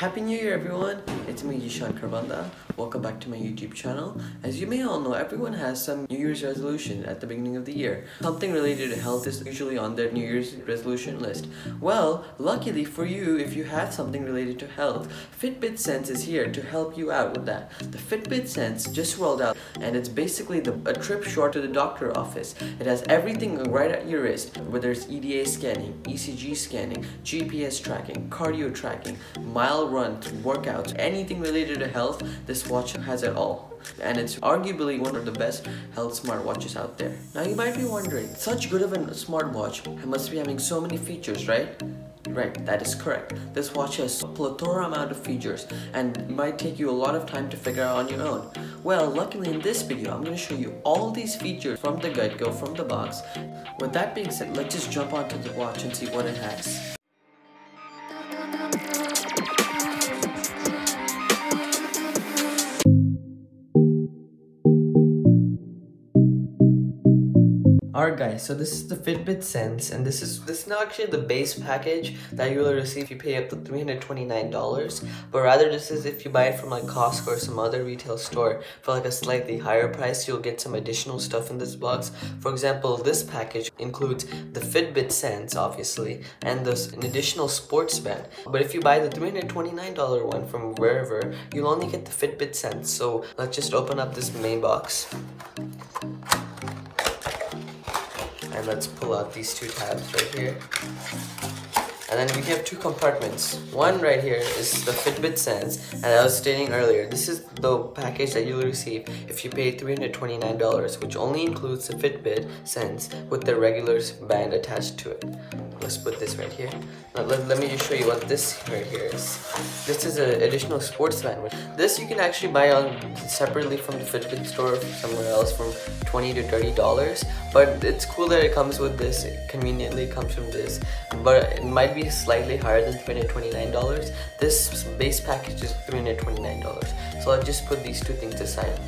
Happy New Year, everyone! It's me, Jishan Kharbanda. Welcome back to my YouTube channel. As you may all know, everyone has some New Year's resolution at the beginning of the year. Something related to health is usually on their New Year's resolution list. Well, luckily for you, if you have something related to health, Fitbit Sense is here to help you out with that. The Fitbit Sense just rolled out, and it's basically a trip short to the doctor office. It has everything right at your wrist, whether it's EDA scanning, ECG scanning, GPS tracking, cardio tracking, mile runs, workouts, anything related to health, this watch has it all. And it's arguably one of the best health smartwatches out there. Now you might be wondering, such good of a smartwatch must be having so many features, right? Right, that is correct. This watch has a plethora amount of features and it might take you a lot of time to figure out on your own. Well, luckily in this video, I'm going to show you all these features from the get-go, from the box. With that being said, let's just jump onto the watch and see what it has. Alright guys, so this is the Fitbit Sense, and this is not actually the base package that you will receive if you pay up to $329, but rather this is if you buy it from like Costco or some other retail store for like a slightly higher price. You'll get some additional stuff in this box. For example, this package includes the Fitbit Sense obviously, and there's an additional sports band. But if you buy the $329 one from wherever, you'll only get the Fitbit Sense. So let's just open up this main box. And let's pull out these two tabs right here. And then we have two compartments. One right here is the Fitbit Sense, and I was stating earlier, this is the package that you'll receive if you pay $329, which only includes the Fitbit Sense with the regular band attached to it. Let's put this right here. Now let me just show you what this right here is. This is an additional sports band. This you can actually buy on separately from the Fitbit store or somewhere else from $20 to $30, but it's cool that it comes with this. It conveniently comes from this, but it might be slightly higher than $329. This base package is $329. So I'll just put these two things aside.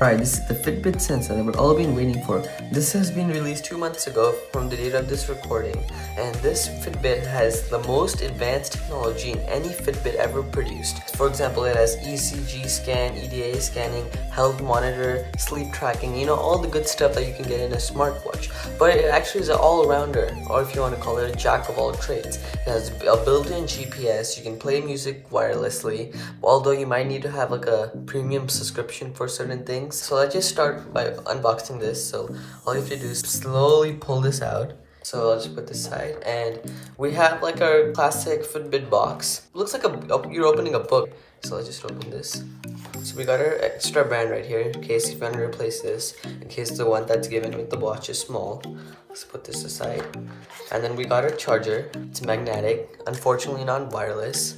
Alright, this is the Fitbit Sense that we've all been waiting for. This has been released 2 months ago from the date of this recording, and this Fitbit has the most advanced technology in any Fitbit ever produced. For example, it has ECG scan, EDA scanning, health monitor, sleep tracking, you know, all the good stuff that you can get in a smartwatch. But it actually is an all-rounder, or if you want to call it a jack of all trades. It has a built-in GPS, you can play music wirelessly, although you might need to have like a premium subscription for certain things. So let's just start by unboxing this. So all you have to do is slowly pull this out. So I'll just put this aside, and we have like our classic Fitbit box. It looks like you're opening a book. So let's just open this. So we got our extra band right here in case if you want to replace this, in case the one that's given with the watch is small. Let's put this aside. And then we got our charger. It's magnetic, unfortunately non-wireless.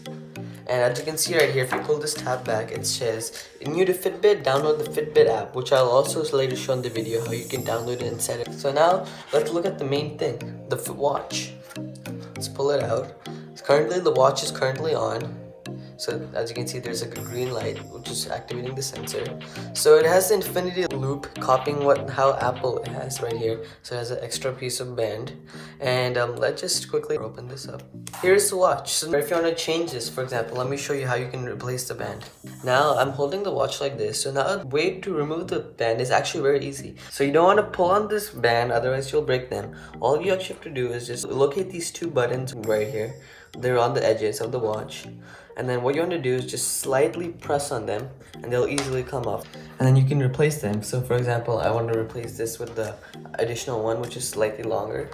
And as you can see right here, if you pull this tab back, it says, new to Fitbit, download the Fitbit app, which I'll also later show in the video how you can download it and set it. So now, let's look at the main thing, the watch. Let's pull it out. The watch is currently on. So as you can see, there's like a green light, which is activating the sensor. So it has the infinity loop, copying how Apple has right here. So it has an extra piece of band. And let's just quickly open this up. Here's the watch. So if you want to change this, for example, let me show you how you can replace the band. Now I'm holding the watch like this. So now a way to remove the band is actually very easy. So you don't want to pull on this band, otherwise you'll break them. All you actually have to do is just locate these two buttons right here. They're on the edges of the watch, and then what you want to do is just slightly press on them and they'll easily come off, and then you can replace them. So for example, I want to replace this with the additional one, which is slightly longer.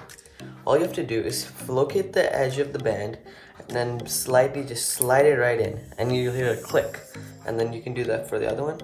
All you have to do is locate the edge of the band and then slightly just slide it right in, and you'll hear a click, and then you can do that for the other one.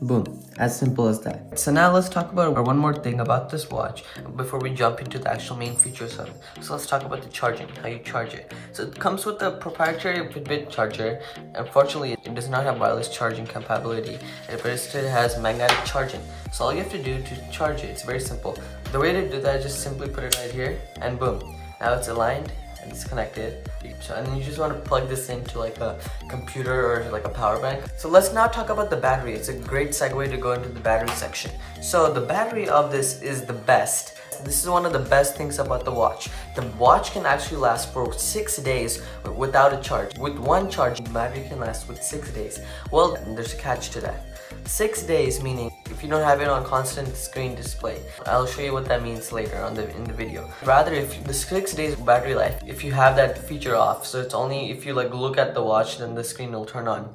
Boom. As simple as that. So now let's talk about one more thing about this watch before we jump into the actual main features of it. So let's talk about the charging, how you charge it. So it comes with a proprietary Fitbit charger. Unfortunately, it does not have wireless charging compatibility, but it still has magnetic charging. So all you have to do to charge it, it's very simple. The way to do that is just simply put it right here, and boom. Now it's aligned. Disconnected, and then you just want to plug this into like a computer or like a power bank. So let's now talk about the battery. It's a great segue to go into the battery section. So the battery of this is the best. This is one of the best things about the watch. The watch can actually last for 6 days without a charge. With one charge, the battery can last with 6 days. Well, there's a catch to that. 6 days meaning if you don't have it on constant screen display. I'll show you what that means later on in the video. Rather, if the 6 days battery life, if you have that feature off, so it's only if you like look at the watch, then the screen will turn on.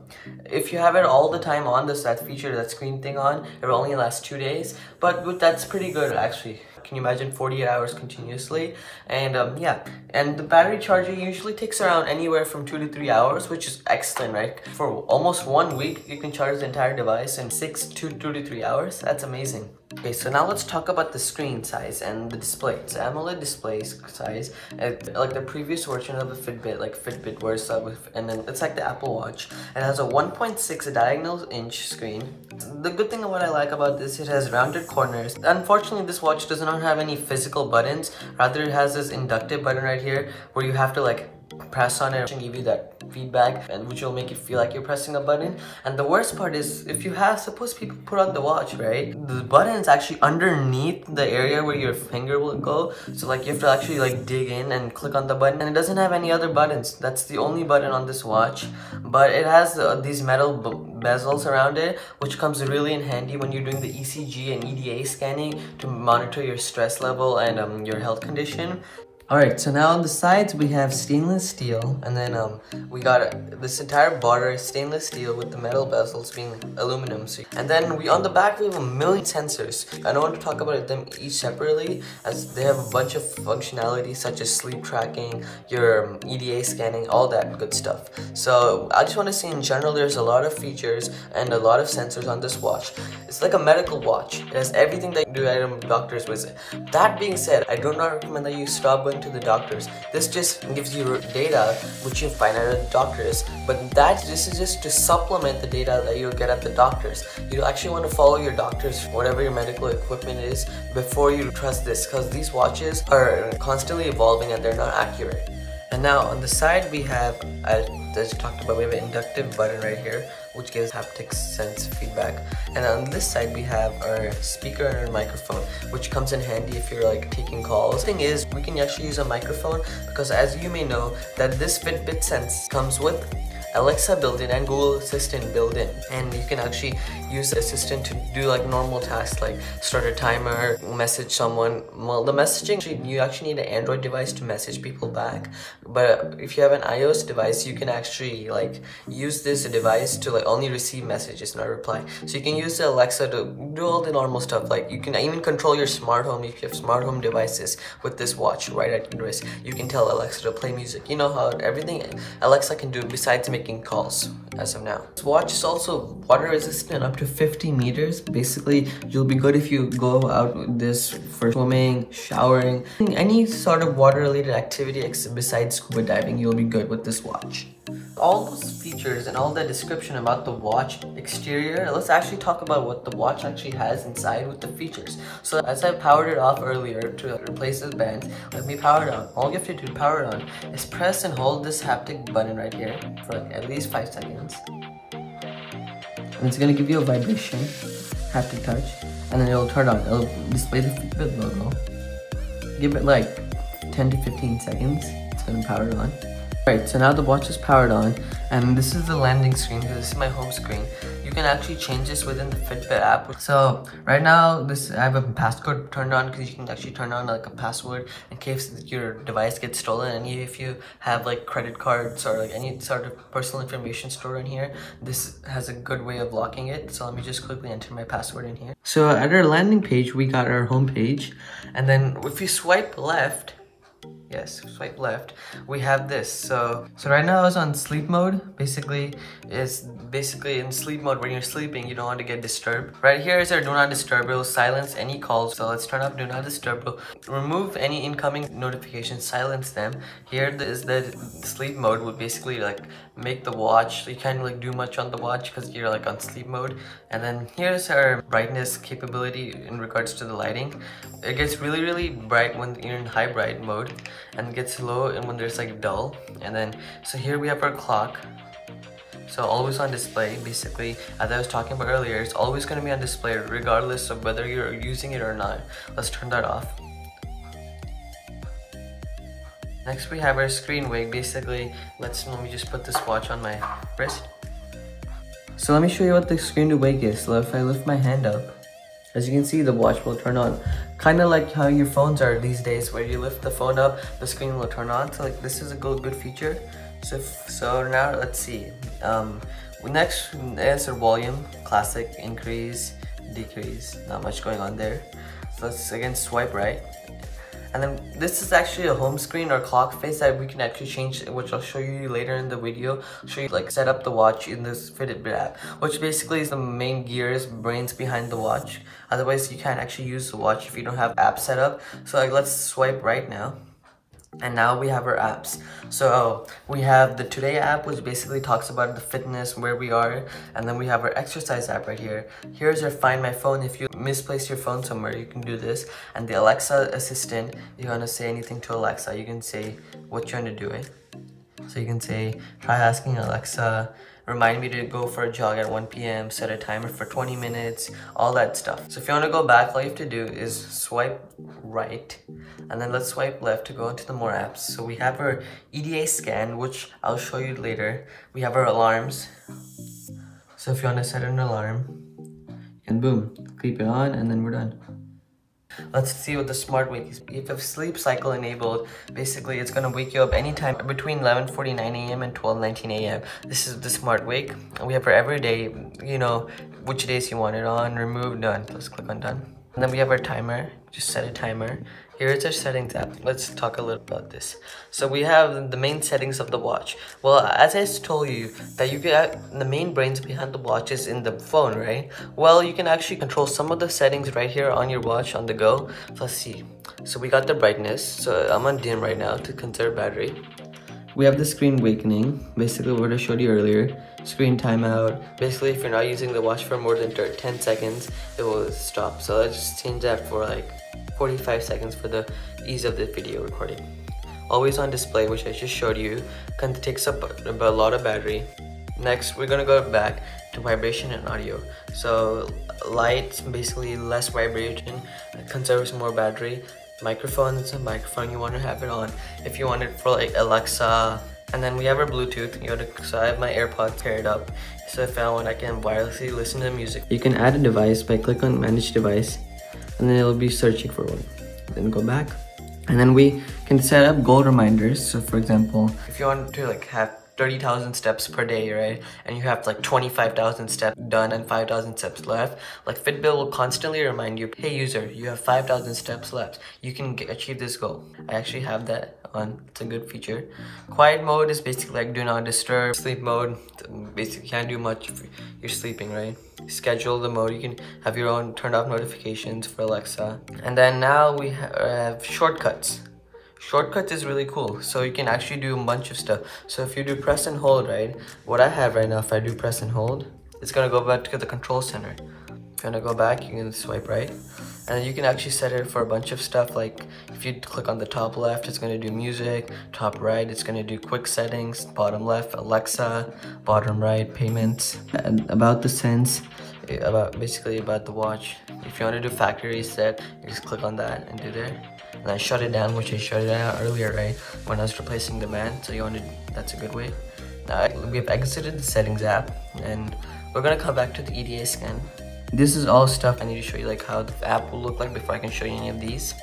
If you have it all the time on, that screen thing on, it will only last 2 days. But that's pretty good actually. Can you imagine 48 hours continuously? And yeah, and the battery charging usually takes around anywhere from 2 to 3 hours, which is excellent, right? For almost 1 week, you can charge the entire device in 2 to 3 hours. That's amazing. Okay, so now let's talk about the screen size and the display. It's AMOLED display size, like the previous version of the Fitbit, like Fitbit was, and then it's like the Apple Watch. It has a 1.6 diagonal inch screen. The good thing what I like about this, it has rounded corners. Unfortunately, this watch does not have any physical buttons. Rather, it has this inductive button right here where you have to like press on it and give you that feedback, and which will make it feel like you're pressing a button. And the worst part is, if you have, suppose people put on the watch, right, the button is actually underneath the area where your finger will go, so like you have to actually like dig in and click on the button, and it doesn't have any other buttons. That's the only button on this watch, but it has these metal bezels around it, which comes really in handy when you're doing the ECG and EDA scanning to monitor your stress level and your health condition. Alright, so now on the sides we have stainless steel, and then we got this entire border stainless steel with the metal bezels being aluminum. And then on the back we have a million sensors. I don't want to talk about them each separately, as they have a bunch of functionality such as sleep tracking, your EDA scanning, all that good stuff. So I just want to say in general there's a lot of features and a lot of sensors on this watch. It's like a medical watch. It has everything that you do at a doctor's visit. That being said, I do not recommend that you stop going to the doctors. This just gives you data which you find at the doctors, but this is just to supplement the data that you'll get at the doctors. You actually want to follow your doctors, whatever your medical equipment is, before you trust this, because these watches are constantly evolving and they're not accurate. And now on the side we have, as I talked about, we have an inductive button right here, which gives haptic sense feedback. And on this side we have our speaker and our microphone, which comes in handy if you're like taking calls. The thing is, we can actually use a microphone because, as you may know, that this Fitbit Sense comes with Alexa built-in and Google Assistant built-in, and you can actually use the assistant to do like normal tasks like start a timer, message someone. Well, the messaging, you actually need an Android device to message people back, but if you have an iOS device, you can actually like use this device to like only receive messages, not reply. So you can use the Alexa to do all the normal stuff. Like you can even control your smart home if you have smart home devices with this watch right at your wrist. You can tell Alexa to play music. You know how everything Alexa can do besides making calls as of now. This watch is also water resistant up to 50 meters. Basically, you'll be good if you go out with this for swimming, showering, any sort of water related activity besides scuba diving, you'll be good with this watch. All those features and all the description about the watch exterior, let's actually talk about what the watch actually has inside with the features. So as I powered it off earlier to replace the band, let me power it on. All you have to do to power it on is press and hold this haptic button right here for like at least 5 seconds. And it's going to give you a vibration, haptic touch, and then it'll turn on. It'll display the Fitbit logo. Give it like 10 to 15 seconds. It's going to power it on. Alright, so now the watch is powered on, and this is the landing screen because this is my home screen. You can actually change this within the Fitbit app. So right now, I have a passcode turned on because you can actually turn on like a password in case your device gets stolen, and if you have like credit cards or like any sort of personal information stored in here, this has a good way of locking it. So let me just quickly enter my password in here. So at our landing page, we got our home page, and then if you swipe left, yes, swipe left, we have this. So right now it's on sleep mode. Basically in sleep mode. When you're sleeping, you don't want to get disturbed. Right here is our do not disturb. It'll silence any calls. So let's turn up do not disturb. It'll remove any incoming notifications, silence them. Here is the sleep mode, would basically like make the watch, you can't like do much on the watch because you're like on sleep mode. And then here's our brightness capability in regards to the lighting. It gets really bright when you're in high bright mode, and gets low and when there's like dull. And then so here we have our clock, so always on display. Basically, as I was talking about earlier, it's always going to be on display regardless of whether you're using it or not. Let's turn that off. Next we have our screen wake. Basically, let me just put this watch on my wrist. So let me show you what the screen wake is. So if I lift my hand up, as you can see, the watch will turn on. Kind of like how your phones are these days, where you lift the phone up, the screen will turn on. So like this is a good feature. So now let's see. Next is our volume. Classic, increase, decrease. Not much going on there. So let's again swipe right. And then this is actually a home screen or clock face that we can actually change, which I'll show you later in the video. I'll show you like set up the watch in this Fitbit app, which basically is the main brains behind the watch. Otherwise, you can't actually use the watch if you don't have app set up. So like let's swipe right now. And now we have our apps. So we have the Today app, which basically talks about the fitness, where we are. And then we have our exercise app right here. Here's your Find My Phone. If you misplace your phone somewhere, you can do this. And the Alexa Assistant, you want to say anything to Alexa, you can say what you want to do it. So you can say, try asking Alexa, remind me to go for a jog at 1 p.m, set a timer for 20 minutes, all that stuff. So if you want to go back, all you have to do is swipe right, and then let's swipe left to go into the more apps. So we have our EDA scan, which I'll show you later. We have our alarms. So if you want to set an alarm, and boom, keep it on, and then we're done. Let's see what the smart wake is. If you have sleep cycle enabled, basically it's going to wake you up anytime between 11:49 a.m. and 12:19 a.m. This is the smart wake. We have for every day, you know, which days you want it on, remove, done. Let's click on done. And then we have our timer, just set a timer. Here is our settings app. Let's talk a little about this. So we have the main settings of the watch. Well, as I told you, that you get the main brains behind the watch is in the phone, right? Well, you can actually control some of the settings right here on your watch on the go. Let's see. So we got the brightness. So I'm on dim right now to conserve battery. We have the screen wakening, basically what I showed you earlier. Screen timeout. Basically, if you're not using the watch for more than 10 seconds, it will stop. So let's just change that for like 45 seconds for the ease of the video recording. Always on display, which I just showed you, takes up a lot of battery. Next, we're gonna go back to vibration and audio. So lights, basically less vibration, conserves more battery. Microphones, you want to have it on if you want it for like Alexa. And then we have our Bluetooth. So I have my AirPods paired up, so if I want, I can wirelessly listen to the music. You can add a device by clicking on manage device, and then it'll be searching for one, then go back. And then we can set up goal reminders. So for example, if you want to like have 30,000 steps per day, right? And you have like 25,000 steps done and 5,000 steps left. Like Fitbit will constantly remind you, hey user, you have 5,000 steps left. You can achieve this goal. I actually have that on. It's a good feature. Quiet mode is basically like do not disturb. Sleep mode, basically can't do much if you're sleeping, right? Schedule the mode. You can have your own turned off notifications for Alexa. And then now we have shortcuts. Shortcuts is really cool, so you can actually do a bunch of stuff. So if you do press and hold, right, what I have right now, if I do press and hold, it's gonna go back to the control center. If you wanna go back, you can swipe right, and you can actually set it for a bunch of stuff. Like if you click on the top left, it's gonna do music, top right, it's gonna do quick settings, bottom left, Alexa, bottom right, payments, and about the Sense, basically about the watch. If you wanna do factory reset, you just click on that and do there. And I shut it down, which I shut it down earlier, right? When I was replacing the band, so you want to, that's a good way. Now we have exited the settings app, and we're gonna come back to the EDA scan. This is all stuff I need to show you, like how the app will look like before I can show you any of these.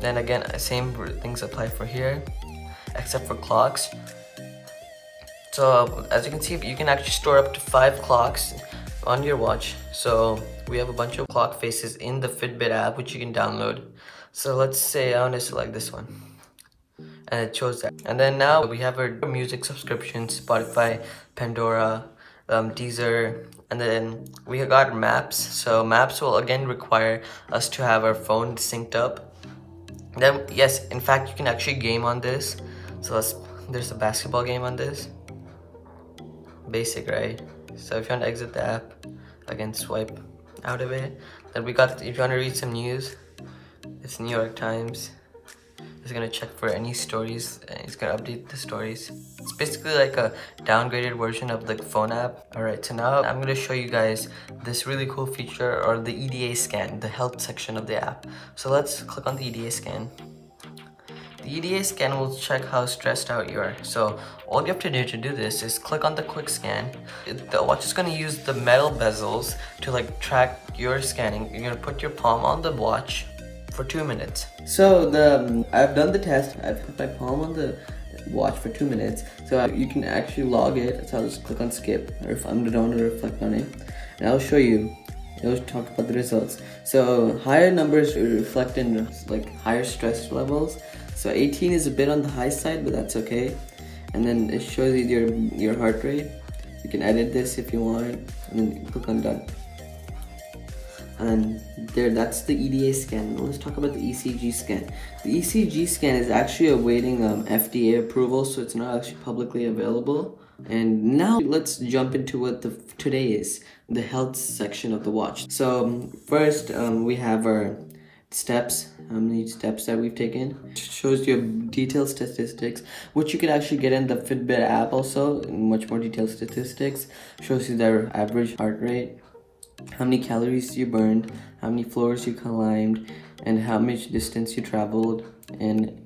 Then again, same things apply for here, except for clocks. So as you can see, you can actually store up to 5 clocks on your watch. So we have a bunch of clock faces in the Fitbit app, which you can download. So let's say I want to select this one, and it chose that. And then now we have our music subscriptions, Spotify, Pandora, Deezer, and then we got maps. So maps will again require us to have our phone synced up. Then yes, in fact, you can actually game on this. So there's a basketball game on this. Basic, right? So if you want to exit the app, again swipe out of it. Then we got, if you want to read some news, it's New York Times. It's gonna check for any stories, and it's gonna update the stories. It's basically like a downgraded version of the phone app. Alright, so now I'm gonna show you guys this really cool feature, or the EDA scan, the health section of the app. So let's click on the EDA scan. The EDA scan will check how stressed out you are. So all you have to do this is click on the quick scan. The watch is going to use the metal bezels to track your scanning. You're going to put your palm on the watch for 2 minutes. So I've done the test. I've put my palm on the watch for 2 minutes. So you can actually log it. So I'll just click on skip, or if I'm going to reflect on it, and I'll show you. It'll talk about the results. So higher numbers reflect in higher stress levels. So 18 is a bit on the high side, but that's okay. And then it shows you your heart rate. You can edit this if you want, and then click on done. And there, that's the EDA scan. Let's talk about the ECG scan. The ECG scan is actually awaiting FDA approval, so it's not actually publicly available. And now let's jump into what today is, the health section of the watch. So first we have our steps, how many steps that we've taken. It shows you detailed statistics, which you can actually get in the Fitbit app also, much more detailed statistics. Shows you their average heart rate, how many calories you burned, how many floors you climbed, and how much distance you traveled, and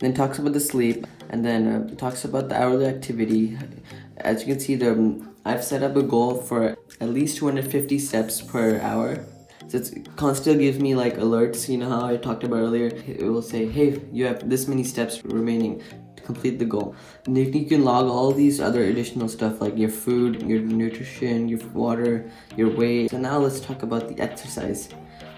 then talks about the sleep, and then talks about the hourly activity. As you can see, I've set up a goal for at least 250 steps per hour. So it's constantly gives me alerts, you know how I talked about earlier. It will say, hey, you have this many steps remaining to complete the goal. And you can log all these other additional stuff like your food, your nutrition, your water, your weight. So now let's talk about the exercise,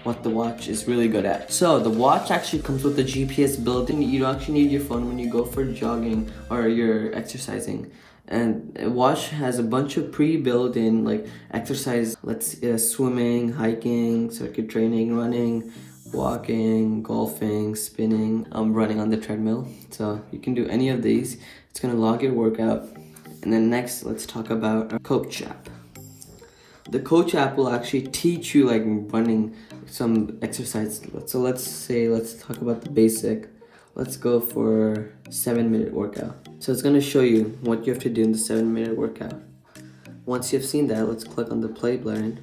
what the watch is really good at. So the watch actually comes with the GPS built-in. You don't actually need your phone when you go for jogging or you're exercising. And a watch has a bunch of pre-built-in exercise, swimming, hiking, circuit training, running, walking, golfing, spinning, running on the treadmill. So you can do any of these. It's gonna log your workout. And then next, let's talk about our coach app. The coach app will actually teach you running some exercise. So let's talk about the basic. Let's go for 7-minute workout. So it's gonna show you what you have to do in the 7-minute workout. Once you've seen that, let's click on the play button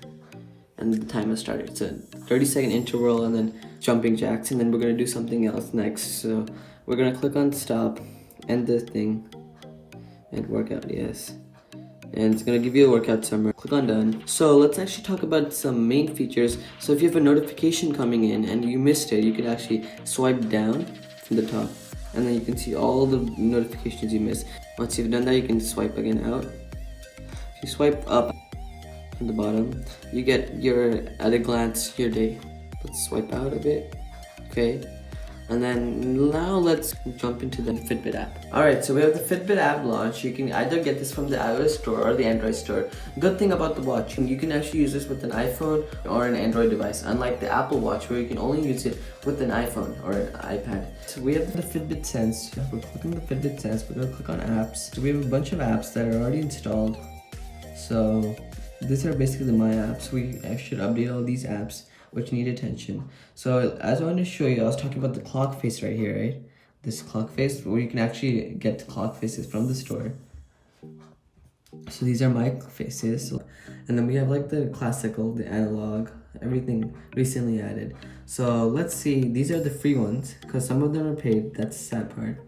and the timer started. It's a 30-second interval and then jumping jacks, and then we're gonna do something else next. So we're gonna click on stop, end the thing, and workout, yes. And it's gonna give you a workout summary. Click on done. So let's actually talk about some main features. So if you have a notification coming in and you missed it, you can actually swipe down from the top, and then you can see all the notifications you missed. Once you've done that, you can swipe again out. If you swipe up from the bottom, you get your, at a glance, your day. Let's swipe out a bit, okay. And then now let's jump into the Fitbit app. Alright, so we have the Fitbit app launch. You can either get this from the iOS store or the Android store. Good thing about the watch, you can actually use this with an iPhone or an Android device, unlike the Apple Watch where you can only use it with an iPhone or an iPad. So we have the Fitbit Sense. We're clicking the Fitbit Sense, we're gonna click on apps. So we have a bunch of apps that are already installed. So these are basically my apps. I should update all these apps which need attention. So as I want to show you, I was talking about the clock face right here, right? This clock face, where you can actually get the clock faces from the store. So these are my faces. And then we have the classical, the analog, everything recently added. So let's see, these are the free ones, because some of them are paid, that's the sad part.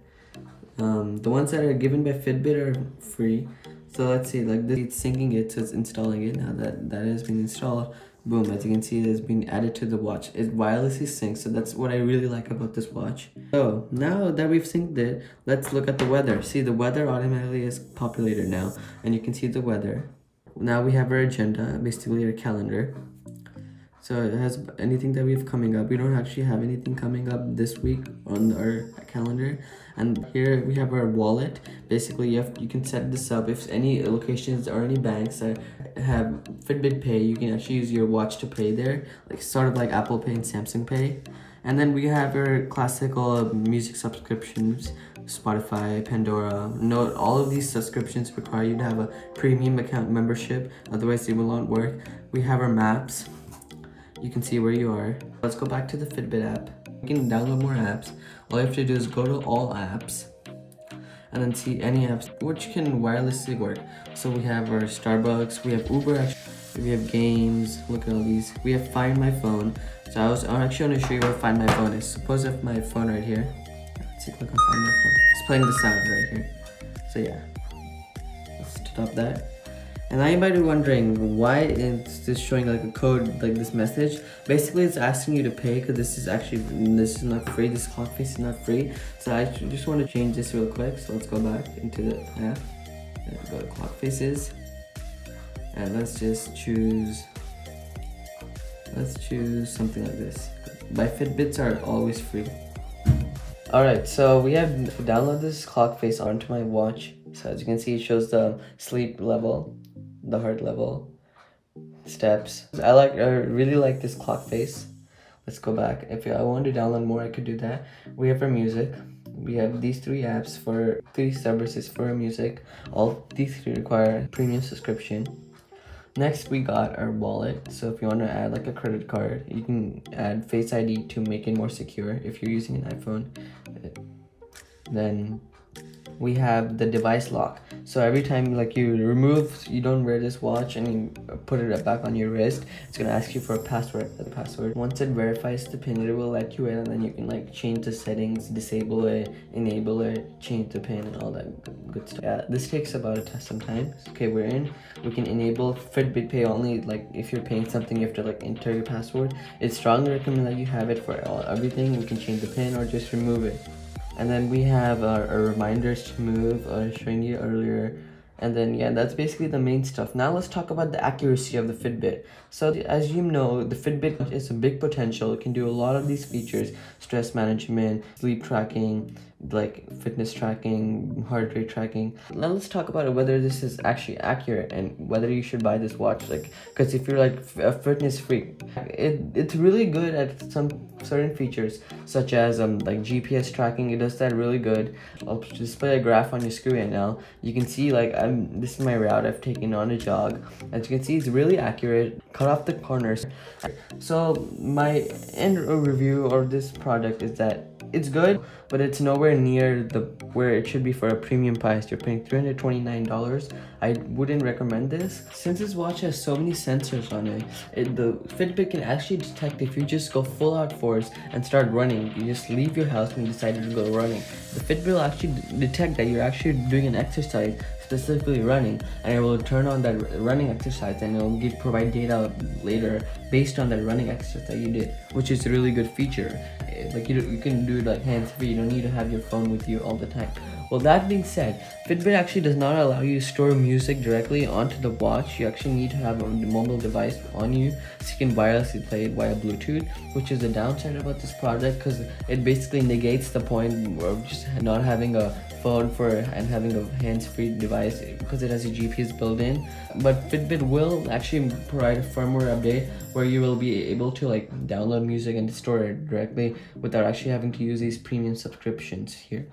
The ones that are given by Fitbit are free. So let's see, it's syncing it, so it's installing it. Now that has been installed, boom, as you can see, it has been added to the watch. It wirelessly syncs, so that's what I really like about this watch. So now that we've synced it, let's look at the weather. See, the weather automatically is populated now, and you can see the weather. Now we have our agenda, basically our calendar. So it has anything that we have coming up. We don't actually have anything coming up this week on our calendar. And here we have our wallet. Basically, you can set this up. If any locations or any banks that have Fitbit Pay, you can actually use your watch to pay there. Sort of like Apple Pay and Samsung Pay. And then we have our classical music subscriptions. Spotify, Pandora. Note, all of these subscriptions require you to have a premium account membership. Otherwise, they will not work. We have our maps. You can see where you are. Let's go back to the Fitbit app. You can download more apps. All you have to do is go to all apps and then see any apps which can wirelessly work. So we have our Starbucks, we have Uber, we have games, look at all these. We have Find My Phone. So I'm actually gonna show you where Find My Phone is. Suppose I have my phone right here. Let's Let's see if I can find that one. It's playing the sound right here. So yeah, let's stop that. And now you might be wondering why it's just showing like a code, like this message. Basically, it's asking you to pay because this is not free. This coffee is not free. So I just want to change this real quick. So let's go back into the app. Let's go to clock faces, and let's just choose. Let's choose something like this. My Fitbits are always free. Alright, so we have downloaded this clock face onto my watch. So as you can see, it shows the sleep level, the heart level, steps. I really like this clock face. Let's go back. If I want to download more, I could do that. We have our music. We have these three apps for three services for music. All these three require premium subscription. Next, we got our wallet. So if you want to add like a credit card, you can add Face ID to make it more secure if you're using an iPhone. Then we have the device lock. So every time like you don't wear this watch and you put it back on your wrist, it's gonna ask you for a password. Once it verifies the pin, it will let you in, and then you can like change the settings, disable it, enable it, change the pin, and all that good stuff. Yeah, this takes about some time. Okay, we're in. We can enable Fitbit Pay only. Like if you're paying something, you have to like enter your password. It's strongly recommended that you have it for everything. You can change the pin or just remove it. And then we have our reminders to move, I was showing you earlier. And then yeah, that's basically the main stuff. Now let's talk about the accuracy of the Fitbit. So as you know, the Fitbit is a big potential. It can do a lot of these features: stress management, sleep tracking, like fitness tracking, heart rate tracking. Now let's talk about whether this is actually accurate and whether you should buy this watch. Like, because if you're like a fitness freak, it's really good at some certain features, such as like GPS tracking. It does that really good. I'll display a graph on your screen now. You can see like this is my route I've taken on a jog. As you can see, it's really accurate. Cut off the corners. So my end review of this product is that it's good, but it's nowhere near where it should be for a premium price. You're paying $329. I wouldn't recommend this. Since this watch has so many sensors on it, the Fitbit can actually detect if you just go full out force and start running. You just leave your house and you decide to go running. The Fitbit will actually detect that you're actually doing an exercise, specifically running, and it will turn on that running exercise, and it will provide data later based on that running exercise that you did, which is a really good feature. Like you can do it like hands-free. You don't need to have your phone with you all the time. Well, that being said, Fitbit actually does not allow you to store music directly onto the watch. You actually need to have a mobile device on you so you can wirelessly play it via Bluetooth, which is the downside about this product, because it basically negates the point of just not having a phone and having a hands-free device, because it has a GPS built in. But Fitbit will actually provide a firmware update where you will be able to like download music and store it directly without actually having to use these premium subscriptions here.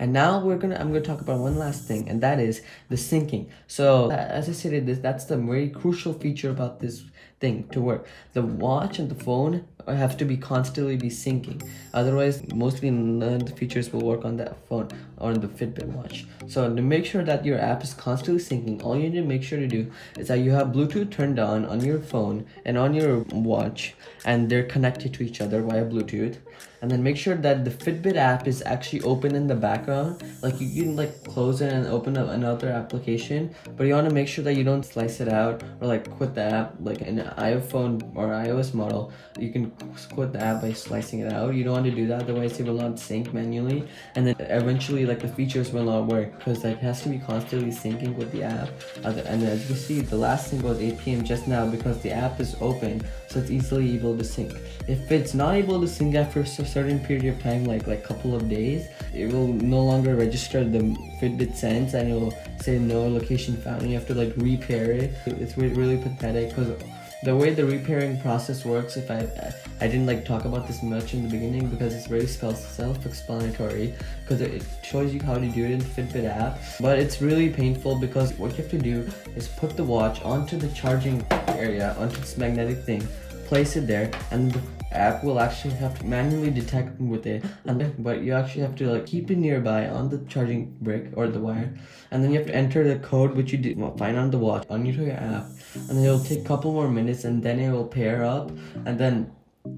And now I'm gonna talk about one last thing, and that is the syncing. So as I stated, that's the very crucial feature about this thing to work. The watch and the phone have to be constantly syncing. Otherwise, mostly none of the features will work on that phone or on the Fitbit watch. So to make sure that your app is constantly syncing, all you need to make sure to do is that you have Bluetooth turned on your phone and on your watch, and they're connected to each other via Bluetooth. And then make sure that the Fitbit app is actually open in the background. Like you can like close it and open up another application, but you want to make sure that you don't slice it out or like quit the app. Like in an iPhone or iOS model, you can quit the app by slicing it out. You don't want to do that, otherwise it will not sync manually, and then eventually like the features will not work, because that has to be constantly syncing with the app. And as you can see, the last thing was 8 p.m. just now, because the app is open, so it's easily able to sync. If it's not able to sync after a certain period of time, like couple of days, it will no longer register the Fitbit Sense, and it will say no location found. You have to like repair it. It's really pathetic, because the way the repairing process works, if I didn't like talk about this much in the beginning because it's very self-explanatory, because it shows you how to do it in the Fitbit app. But it's really painful, because what you have to do is put the watch onto the charging area, onto this magnetic thing, place it there, and the app will actually have to manually detect with it, but you actually have to like keep it nearby on the charging brick or the wire, and then you have to enter the code which you find on the watch onto your app, and then it'll take a couple more minutes, and then it will pair up, and then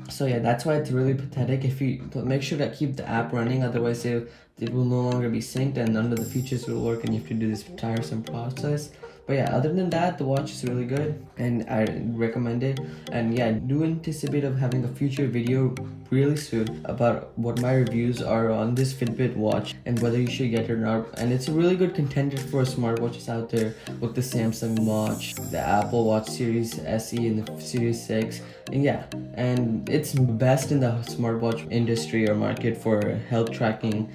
So yeah, that's why it's really pathetic. If you make sure to keep the app running, otherwise it will no longer be synced and none of the features will work, and you have to do this tiresome process. But yeah, other than that, the watch is really good and I recommend it. And yeah, I do anticipate of having a future video really soon about what my reviews are on this Fitbit watch and whether you should get it or not. And it's a really good contender for smartwatches out there, with the Samsung watch, the Apple Watch Series SE and the Series 6. And yeah, and it's best in the smartwatch industry or market for health tracking.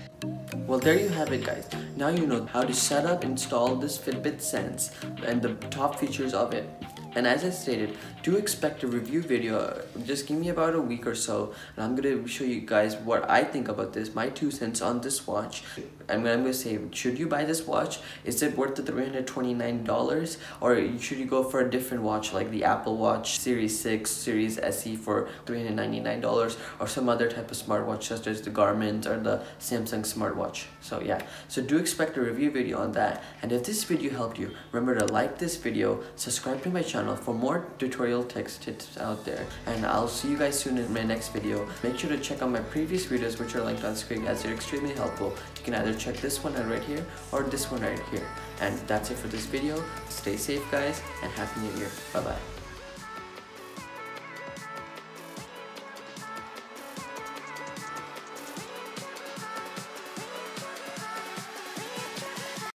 Well, there you have it, guys. Now you know how to set up and install this Fitbit Sense and the top features of it. And as I stated, do expect a review video. Just give me about a week or so, and I'm going to show you guys what I think about this, my 2 cents on this watch. I'm going to say, should you buy this watch? Is it worth the $329? Or should you go for a different watch like the Apple Watch Series 6, Series SE for $399, or some other type of smartwatch such as the Garmin or the Samsung smartwatch? So yeah, so do expect a review video on that. And if this video helped you, remember to like this video, subscribe to my channel for more tutorial tech tips out there, and I'll see you guys soon in my next video. Make sure to check out my previous videos, which are linked on screen, as they're extremely helpful. You can either check this one out right here or this one right here. And that's it for this video. Stay safe, guys, and happy new year. Bye bye.